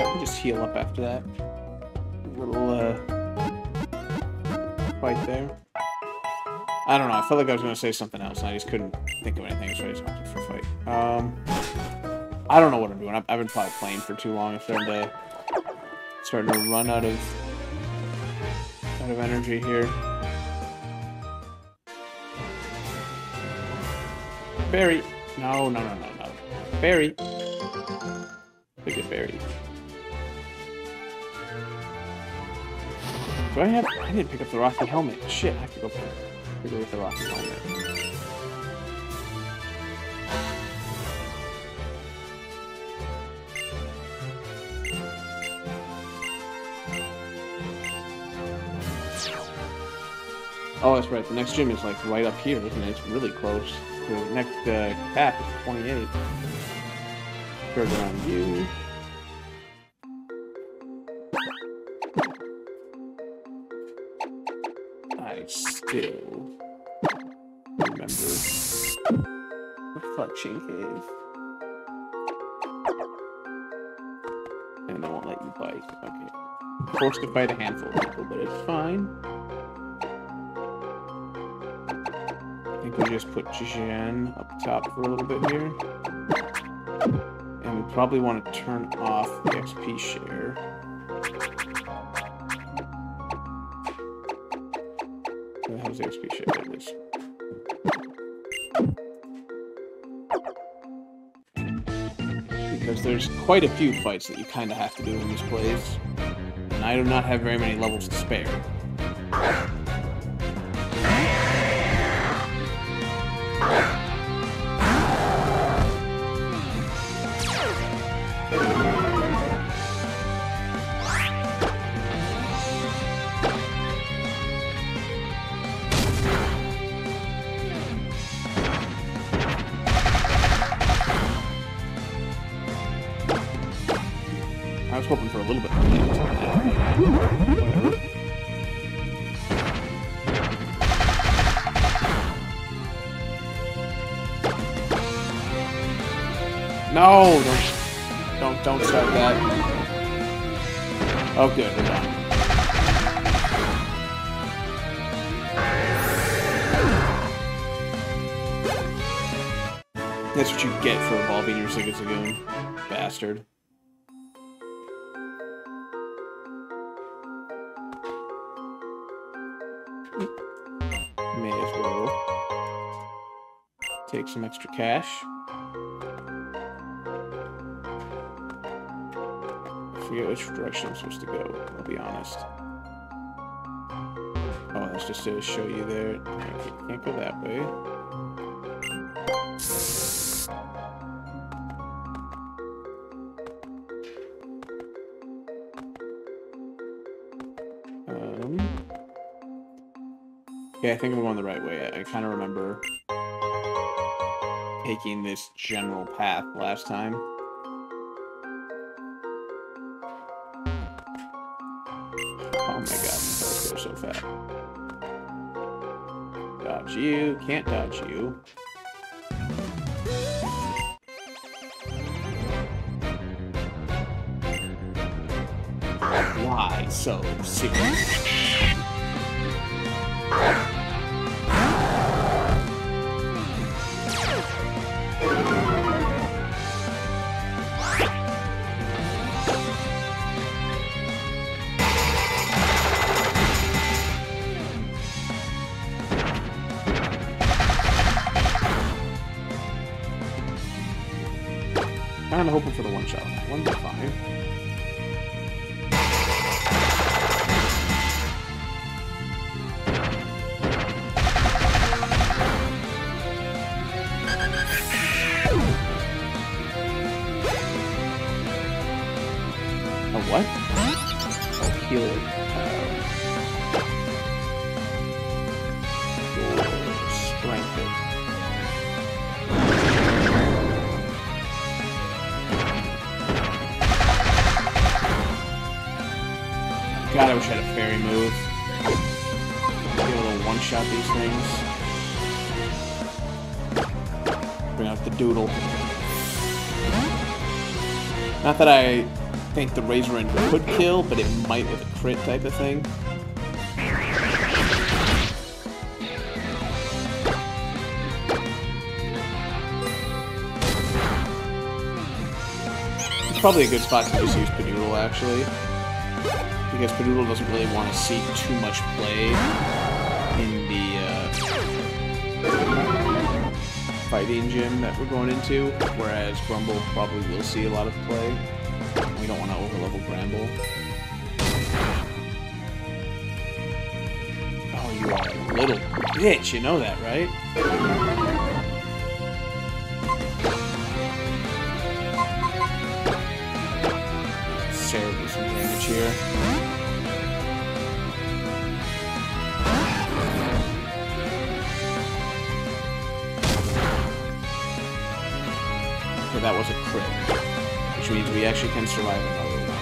Alright, just heal up after that. Little, fight there. I don't know, I felt like I was going to say something else, and I just couldn't think of anything, so I just opted for a fight. I don't know what I'm doing. I've been probably playing for too long. I'm starting to run out of energy here. Berry! No. Berry! Look at Berry. Do I have... I didn't pick up the Rocky Helmet. Shit, I have to go pick up the Rocky Helmet. Oh, that's right. The next gym is, like, right up here, isn't it? It's really close. The next cap is 28. Further on you. I still remember the Clutching Cave. And they won't let you bike. Okay. Forced to fight a handful of people, but it's fine. We just put Jen up top for a little bit here. And we probably want to turn off the XP share. Where the hell's the XP share? There it is. Because there's quite a few fights that you kind of have to do in these plays. And I do not have very many levels to spare. No, don't start that. Oh, good, we're done. That's what you get for evolving your Zigzagoon, bastard. May as well take some extra cash. I forget which direction I'm supposed to go, I'll be honest. Oh, that's just to show you there. Okay, can't go that way. Yeah, I think I'm going the right way. I kind of remember taking this general path last time. Dodge you, can't dodge you. Why so serious? I'm hoping for the one shot. One's fine. A what? Oh, heal it. God, I wish I had a fairy move. Be able to one-shot these things. Bring out the doodle. Not that I think the Razor End could kill, but it might with a crit type of thing. It's probably a good spot to just use Padoodle, actually. Because Padoodle doesn't really want to see too much play in the fighting gym that we're going into, whereas Grumble probably will see a lot of play. We don't want to overlevel Bramble. Oh, you are a little bitch, you know that, right? Let's tear do some damage here. Okay, that was a crit. Which means we actually can survive another one.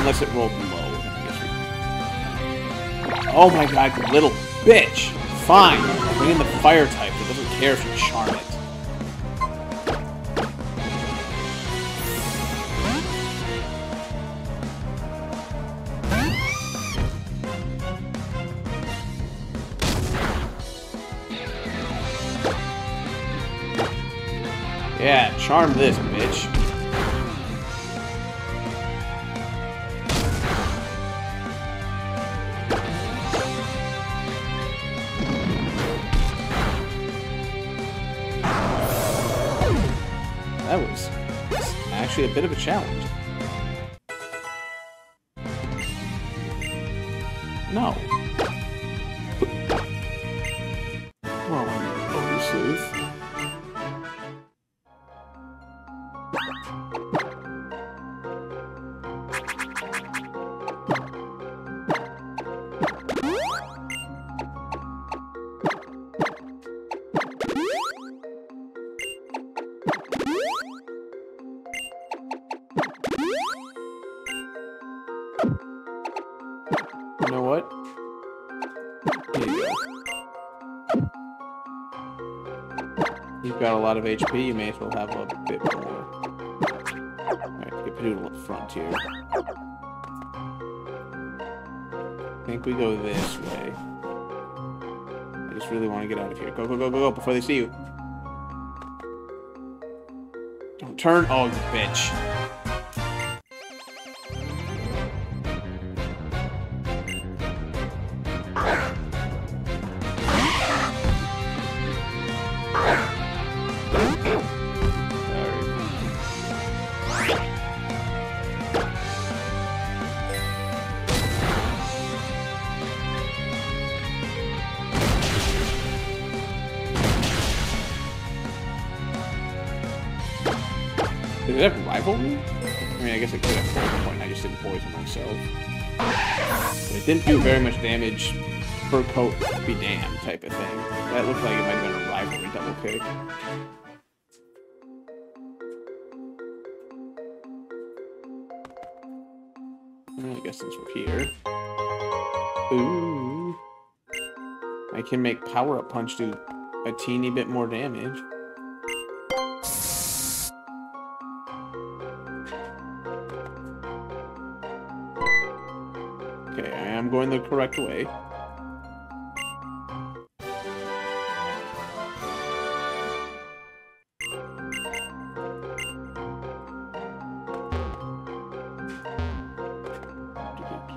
Unless it rolled low. Oh my god, you little bitch! Fine! Bring in the fire type. It doesn't care if you charm it. Yeah, charm this, bitch. That was actually a bit of a challenge. No. Well, obviously. You know what? Here you go. You've got a lot of HP, you may as well have a bit more. Alright, get Padoodle up front here. I think we go this way. I just really want to get out of here. Go, go, go, go, go, before they see you. Don't turn! Oh, you bitch. Did it have rivalry? I mean, I guess it could have poison point, I just didn't poison myself. But it didn't do very much damage per coat, be damned type of thing. That looked like it might have been a rivalry double pick. Well, I guess since we're here. Ooh. I can make Power Up Punch do a teeny bit more damage. Okay, I am going the correct way. Up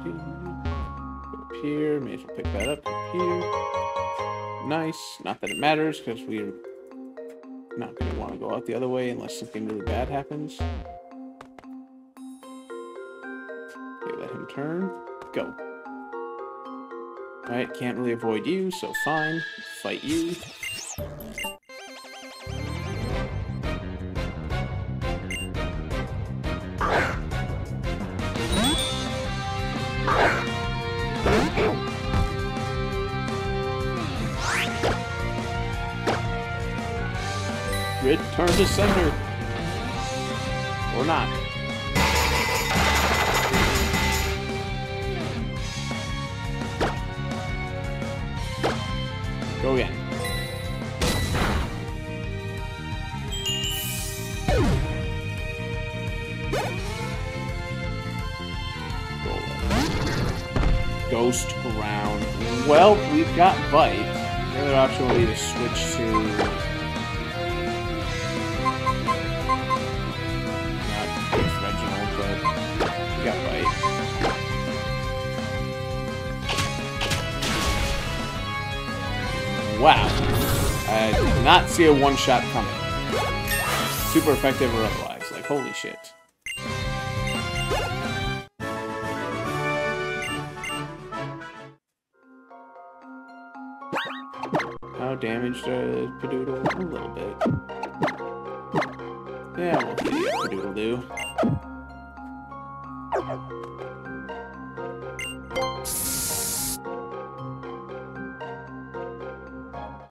here, may as well pick that up. Up here. Nice. Not that it matters, because we're not going to want to go out the other way unless something really bad happens. Okay, let him turn. Go. Alright, can't really avoid you, so fine. Fight you. Return to center. Or not. Go again. Ghost round. Well, we've got Bite. The other option will be to switch to... not Reginald, but we got Bite. Wow. I did not see a one-shot coming. Super effective or otherwise. Like, holy shit. How damaged does Padoodle? A little bit. Yeah, we'll see what Padoodle do.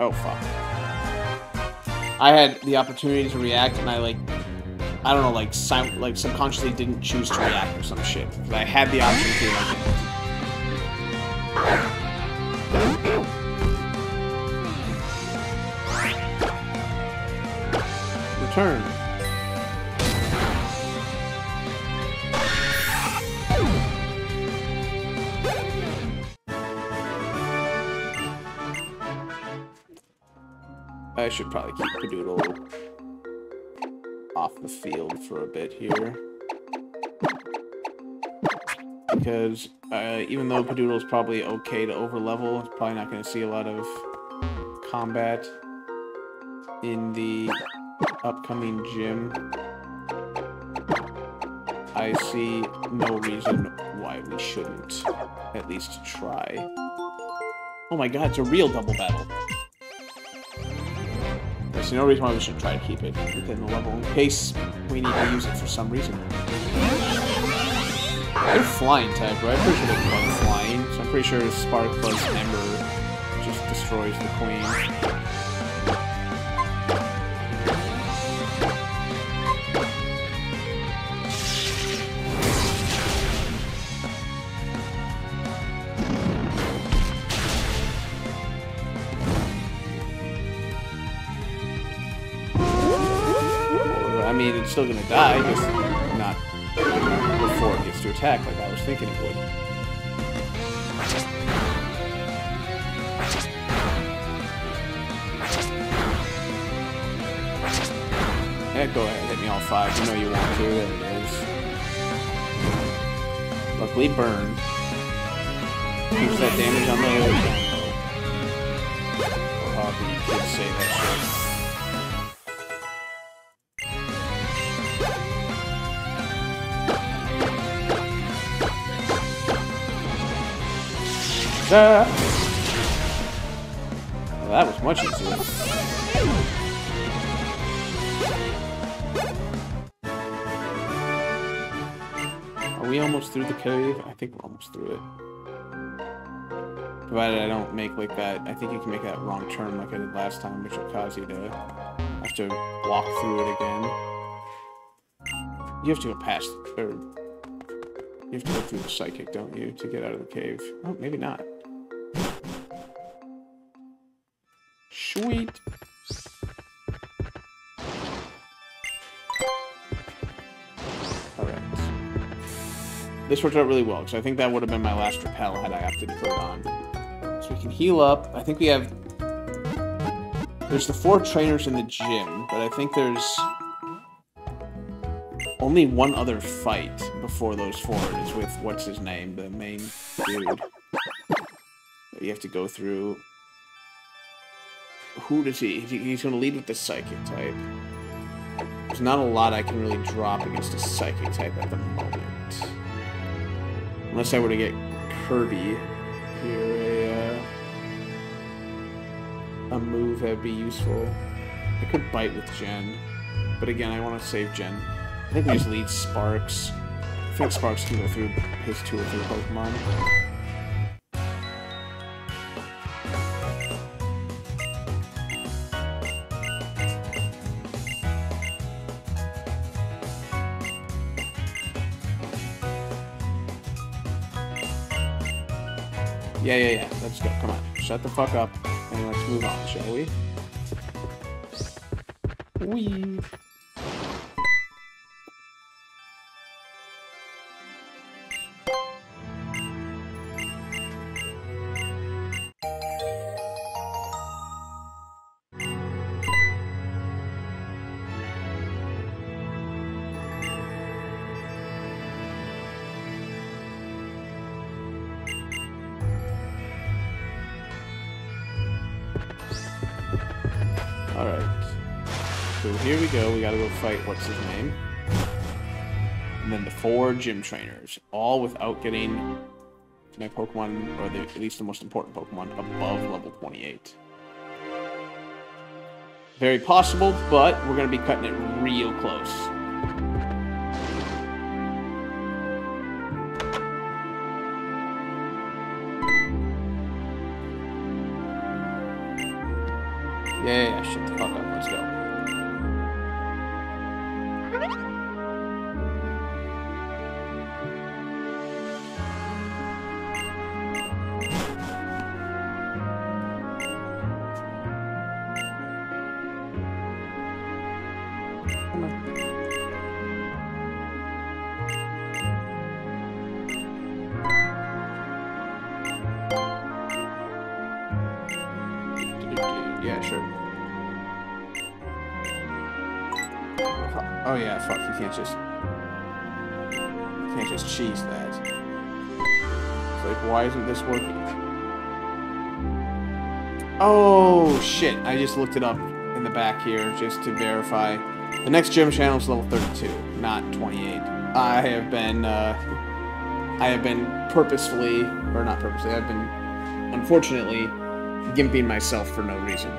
Oh, fuck. I had the opportunity to react, and I, like, I don't know, like, subconsciously didn't choose to react or some shit. Because I had the option to, like... turn. I should probably keep Padoodle off the field for a bit here. Because even though Padoodle's probably okay to overlevel, it's probably not going to see a lot of combat in the upcoming gym. I see no reason why we shouldn't at least try. Oh my god, it's a real double battle. I see no reason why we should try to keep it within the level in case we need to use it for some reason. They're flying type, right? I'm pretty sure they're both flying, so I'm pretty sure Spark plus Ember just destroys the Queen. I mean, it's still gonna die, just not before it gets to attack like I was thinking it would. Yeah, go ahead, hit me all five. You know you want to, there it is. Luckily, burn. Keeps that damage on the other. Oh, you did save that shit. Well, that was much easier. Are we almost through the cave? I think we're almost through it. Provided I don't make like that. I think you can make that wrong turn like I did last time, which will cause you to have to walk through it again. You have to go past... or you have to go through the psychic, don't you, to get out of the cave? Oh, maybe not. Sweet. Alright. This worked out really well, because I think that would have been my last repel had I opted for Dawn. So we can heal up. I think we have... there's the 4 trainers in the gym, but I think there's... only one other fight before those 4 is with what's-his-name, the main dude that you have to go through. Who does he... he's going to lead with the Psychic type. There's not a lot I can really drop against a Psychic type at the moment. Unless I were to get Kirby here, a move that would be useful. I could bite with Jen, but again, I want to save Jen. I think we just lead Sparks. I think Sparks can go through his 2 or 3 Pokemon. Yeah. Let's go. Come on. Shut the fuck up. And let's move on, shall we? Wee. Alright. So here we go. We gotta go fight what's his name. And then the 4 gym trainers. All without getting my Pokemon, or at least the most important Pokemon, above level 28. Very possible, but we're gonna be cutting it real close. Yeah, shut the fuck up, let's go. Come on. Yeah, sure. Oh yeah, fuck, you can't just cheese that. It's like, why isn't this working? Oh shit, I just looked it up in the back here just to verify. The next gym channel is level 32, not 28. I have been purposefully, or not purposely, I've been unfortunately gimping myself for no reason.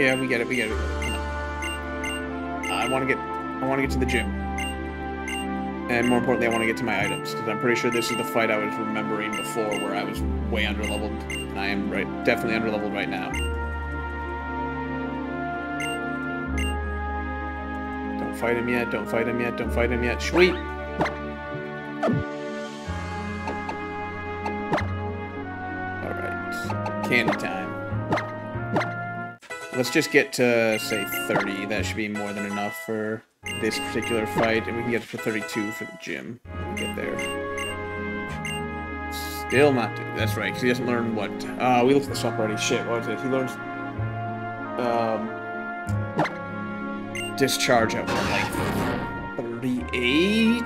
Yeah, we get it. I want to get to the gym. And more importantly, I want to get to my items, because I'm pretty sure this is the fight I was remembering before where I was way underleveled, and I am definitely underleveled right now. Don't fight him yet. Sweet! Alright. Candy time. Let's just get to, say, 30. That should be more than enough for this particular fight. And we can get to 32 for the gym when we get there. Still not... That's right, because he doesn't learn what... we looked this up already. Shit, what was it? He learns... Discharge at, like, 38? I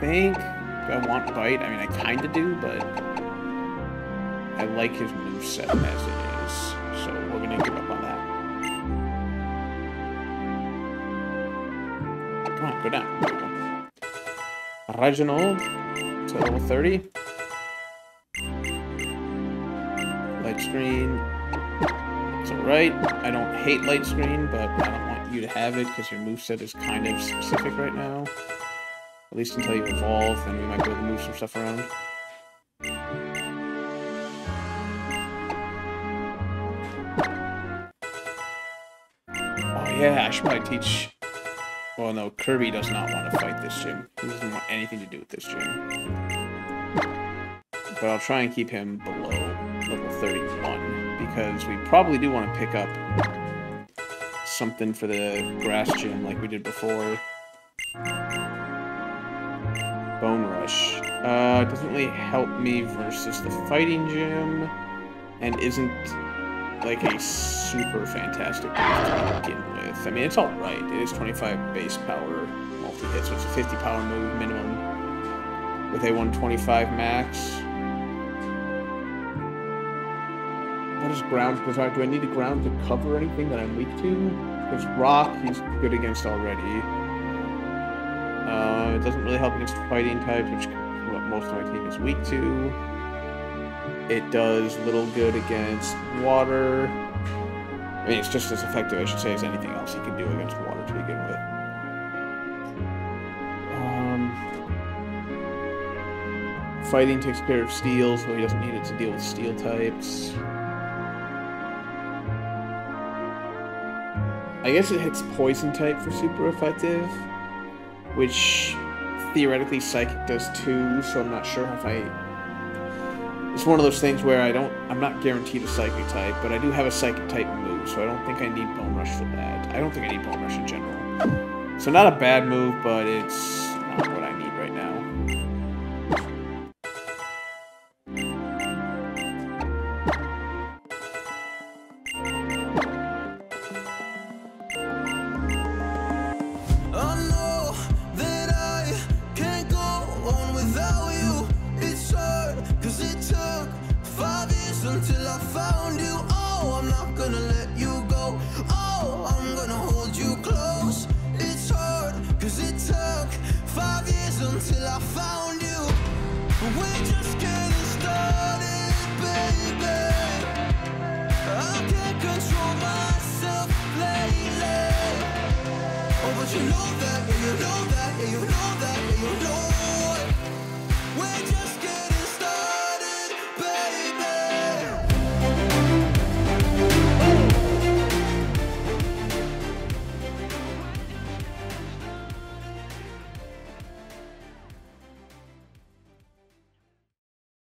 think? Do I want Bite? I mean, I kind of do, but... I like his moveset as it is. So we're gonna give up on that. Come on, go down. There we go. Reginald to level 30. Light screen. It's alright. I don't hate light screen, but I don't want you to have it because your moveset is kind of specific right now. At least until you evolve, and we might be able to move some stuff around. Yeah, I should probably teach... Well, no, Kirby does not want to fight this gym. He doesn't want anything to do with this gym. But I'll try and keep him below level 31, because we probably do want to pick up something for the grass gym like we did before. Bone Rush. It doesn't really help me versus the fighting gym, and isn't... like a super fantastic move to begin with. I mean, it's alright. It is 25 base power multi-hit, so it's a 50 power move minimum with a 125 max. What is ground? Do I need the ground to cover anything that I'm weak to? Because rock, he's good against already. It doesn't really help against fighting types, which what most of my team is weak to. It does little good against water. I mean, it's just as effective, I should say, as anything else you can do against water to begin with. Fighting takes care of steel, so he doesn't need it to deal with steel types. I guess it hits poison type for super effective, which theoretically psychic does too, so I'm not sure if I... It's one of those things where I'm not guaranteed a Psychic type, but I do have a Psychic type move, so I don't think I need Bone Rush for that. I don't think I need Bone Rush in general. So not a bad move, but it's not what I need right now. You know that, you know that, you know that, you know it. We're just